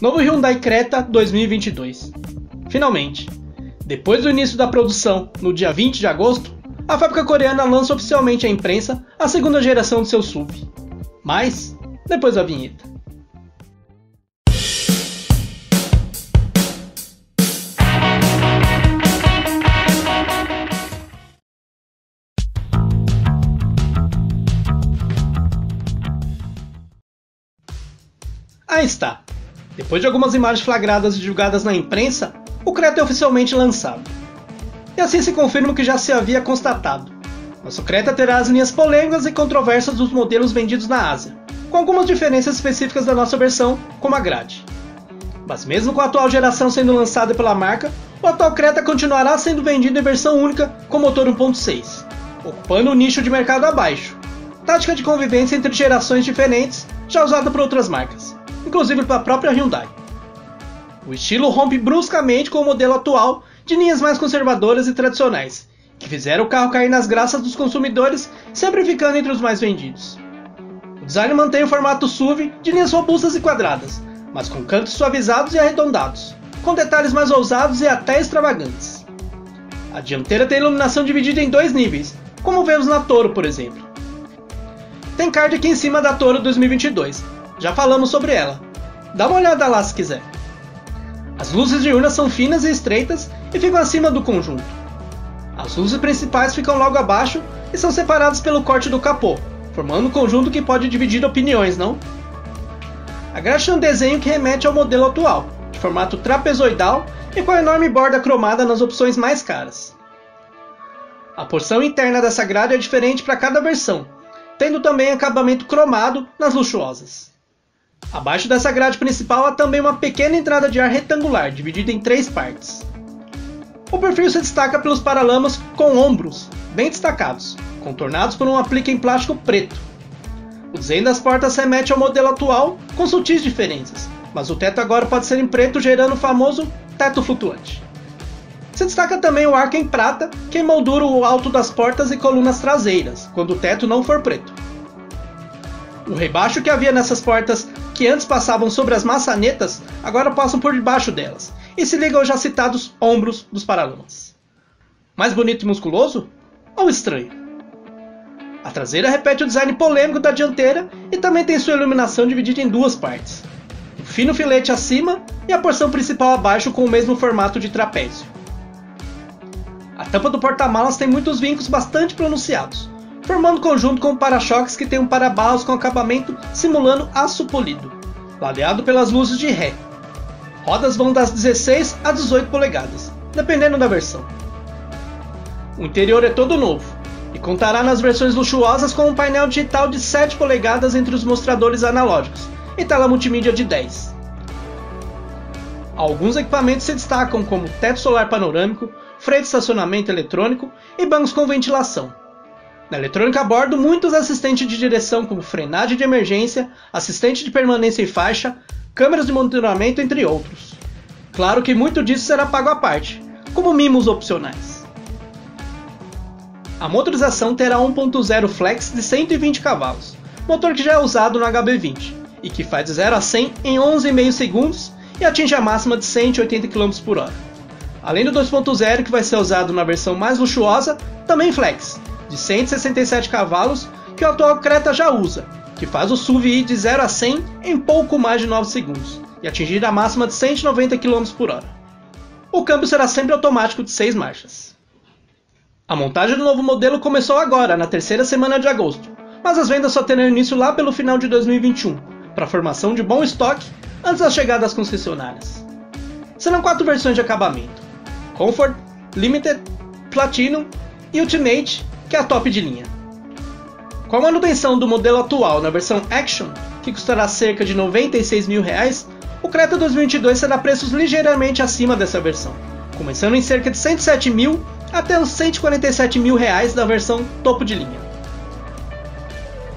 Novo Hyundai Creta 2022. Finalmente, depois do início da produção, no dia 20 de agosto, a fábrica coreana lança oficialmente à imprensa a segunda geração de seu SUV. Mas, depois da vinheta. Aí está. Depois de algumas imagens flagradas e divulgadas na imprensa, o Creta é oficialmente lançado. E assim se confirma o que já se havia constatado. Nosso Creta terá as linhas polêmicas e controversas dos modelos vendidos na Ásia, com algumas diferenças específicas da nossa versão, como a grade. Mas mesmo com a atual geração sendo lançada pela marca, o atual Creta continuará sendo vendido em versão única com motor 1.6, ocupando um nicho de mercado abaixo. Tática de convivência entre gerações diferentes, já usada por outras marcas, inclusive para a própria Hyundai. O estilo rompe bruscamente com o modelo atual de linhas mais conservadoras e tradicionais, que fizeram o carro cair nas graças dos consumidores, sempre ficando entre os mais vendidos. O design mantém o formato SUV de linhas robustas e quadradas, mas com cantos suavizados e arredondados, com detalhes mais ousados e até extravagantes. A dianteira tem iluminação dividida em dois níveis, como vemos na Toro, por exemplo. Tem card aqui em cima da Toro 2022, já falamos sobre ela, dá uma olhada lá se quiser. As luzes diurnas são finas e estreitas e ficam acima do conjunto. As luzes principais ficam logo abaixo e são separadas pelo corte do capô, formando um conjunto que pode dividir opiniões, não? A grade tem um desenho que remete ao modelo atual, de formato trapezoidal e com a enorme borda cromada nas opções mais caras. A porção interna dessa grade é diferente para cada versão, tendo também acabamento cromado nas luxuosas. Abaixo dessa grade principal há também uma pequena entrada de ar retangular, dividida em três partes. O perfil se destaca pelos paralamas com ombros, bem destacados, contornados por um aplique em plástico preto. O desenho das portas remete ao modelo atual, com sutis diferenças, mas o teto agora pode ser em preto, gerando o famoso teto flutuante. Se destaca também o arco em prata, que moldura o alto das portas e colunas traseiras, quando o teto não for preto. O rebaixo que havia nessas portas, que antes passavam sobre as maçanetas, agora passam por debaixo delas, e se ligam aos já citados ombros dos paralamas. Mais bonito e musculoso? Ou estranho? A traseira repete o design polêmico da dianteira e também tem sua iluminação dividida em duas partes. Um fino filete acima e a porção principal abaixo com o mesmo formato de trapézio. A tampa do porta-malas tem muitos vincos bastante pronunciados, formando conjunto com o para-choques que tem um para-barros com acabamento simulando aço polido, ladeado pelas luzes de ré. Rodas vão das 16 a 18 polegadas, dependendo da versão. O interior é todo novo, e contará nas versões luxuosas com um painel digital de 7 polegadas entre os mostradores analógicos, e tela multimídia de 10. Alguns equipamentos se destacam como teto solar panorâmico, freio de estacionamento eletrônico e bancos com ventilação. Na eletrônica a bordo, muitos assistentes de direção como frenagem de emergência, assistente de permanência e faixa, câmeras de monitoramento, entre outros. Claro que muito disso será pago à parte, como mimos opcionais. A motorização terá 1.0 flex de 120 cavalos, motor que já é usado no HB20, e que faz de 0 a 100 em 11,5 segundos e atinge a máxima de 180 km/h. Além do 2.0 que vai ser usado na versão mais luxuosa, também flex, de 167 cavalos, que o atual Creta já usa, que faz o SUV ir de 0 a 100 em pouco mais de 9 segundos, e atingir a máxima de 190 km/h. O câmbio será sempre automático de 6 marchas. A montagem do novo modelo começou agora, na terceira semana de agosto, mas as vendas só terão início lá pelo final de 2021, para a formação de bom estoque antes da chegada das concessionárias. Serão 4 versões de acabamento: Comfort, Limited, Platinum e Ultimate, que é a top de linha. Com a manutenção do modelo atual na versão Action, que custará cerca de R$ 96.000, o Creta 2022 será preços ligeiramente acima dessa versão, começando em cerca de R$ 107.000 até os R$ 147.000 da versão topo de linha.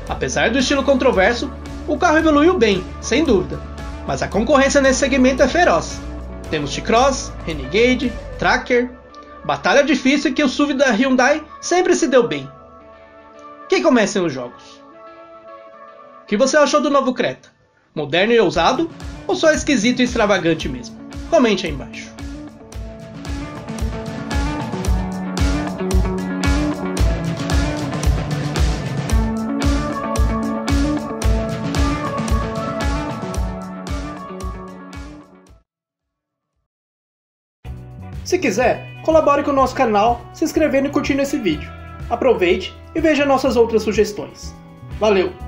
Apesar do estilo controverso, o carro evoluiu bem, sem dúvida, mas a concorrência nesse segmento é feroz. Temos T-Cross, Renegade, Tracker, batalha difícil que o SUV da Hyundai sempre se deu bem. Quem começa os jogos? O que você achou do novo Creta? Moderno e ousado? ou só esquisito e extravagante mesmo? Comente aí embaixo. Se quiser, colabore com o nosso canal se inscrevendo e curtindo esse vídeo. Aproveite e veja nossas outras sugestões. Valeu!